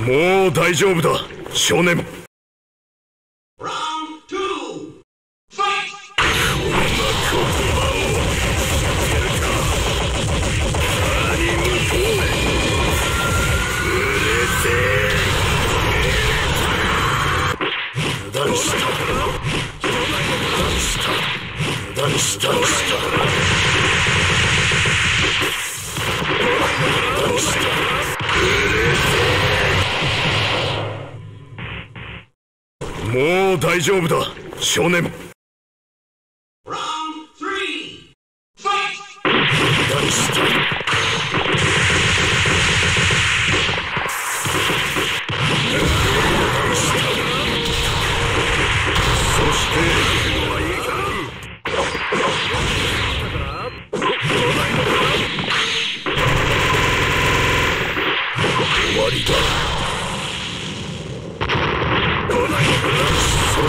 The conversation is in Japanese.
もう大丈夫だ、少年。もう大丈夫だ、少年。終わりだ。そ